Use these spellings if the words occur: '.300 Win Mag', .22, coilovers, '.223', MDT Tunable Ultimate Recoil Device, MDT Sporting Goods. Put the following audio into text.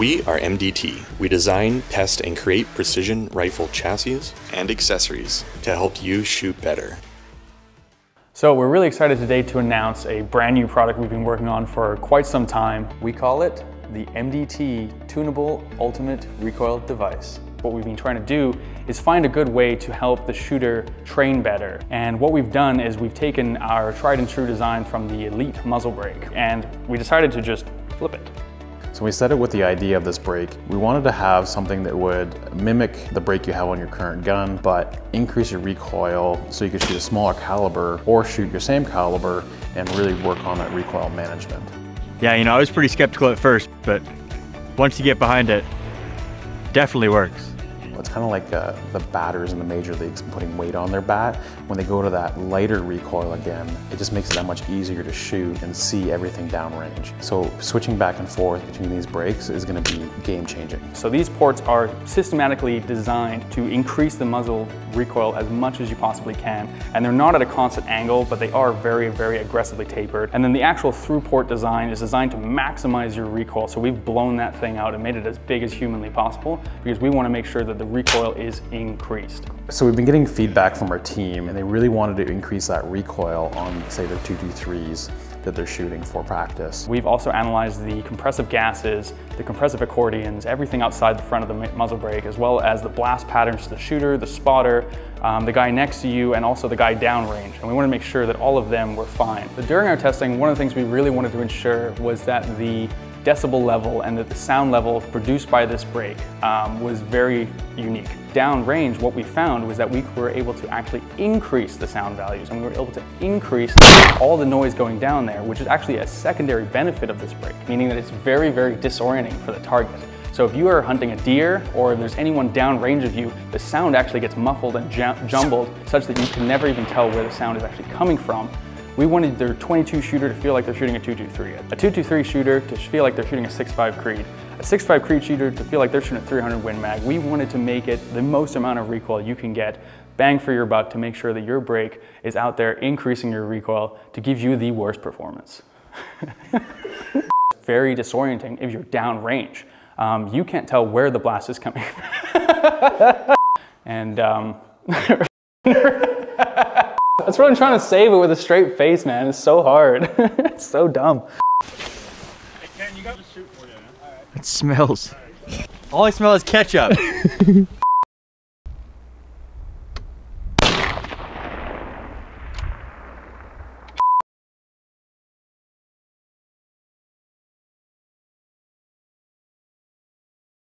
We are MDT. We design, test, and create precision rifle chassis and accessories to help you shoot better. So we're really excited today to announce a brand new product we've been working on for quite some time. We call it the MDT Tunable Ultimate Recoil Device. What we've been trying to do is find a good way to help the shooter train better. And what we've done is we've taken our tried and true design from the Elite muzzle brake, and we decided to just flip it. So we set it with the idea of this brake. We wanted to have something that would mimic the brake you have on your current gun, but increase your recoil so you could shoot a smaller caliber or shoot your same caliber and really work on that recoil management. Yeah, you know, I was pretty skeptical at first, but once you get behind it, definitely works. It's kind of like the batters in the major leagues putting weight on their bat. When they go to that lighter recoil again, it just makes it that much easier to shoot and see everything downrange. So switching back and forth between these brakes is going to be game changing. So these ports are systematically designed to increase the muzzle recoil as much as you possibly can. And they're not at a constant angle, but they are very, very aggressively tapered. And then the actual through port design is designed to maximize your recoil. So we've blown that thing out and made it as big as humanly possible because we want to make sure that the recoil is increased. So we've been getting feedback from our team and they really wanted to increase that recoil on, say, their 223s that they're shooting for practice. We've also analyzed the compressive gases, the compressive accordions, everything outside the front of the muzzle brake, as well as the blast patterns to the shooter, the spotter, the guy next to you, and also the guy downrange. And we want to make sure that all of them were fine. But during our testing, one of the things we really wanted to ensure was that the decibel level and that the sound level produced by this brake was very unique. Downrange, what we found was that we were able to actually increase the sound values, and we were able to increase all the noise going down there, which is actually a secondary benefit of this brake, meaning that it's very, very disorienting for the target. So if you are hunting a deer, or if there's anyone downrange of you, the sound actually gets muffled and jumbled such that you can never even tell where the sound is actually coming from. We wanted their .22 shooter to feel like they're shooting a .223, a .223 shooter to feel like they're shooting a .65 Creed, a .65 Creed shooter to feel like they're shooting a .300 Win Mag. We wanted to make it the most amount of recoil you can get, bang for your buck, to make sure that your brake is out there increasing your recoil to give you the worst performance. Very disorienting if you're downrange. You can't tell where the blast is coming from. And that's what I'm trying to say, but with a straight face, man. It's so hard. It's so dumb. Hey, Ken, you got to shoot for you, man. All right. It smells. All I smell is ketchup.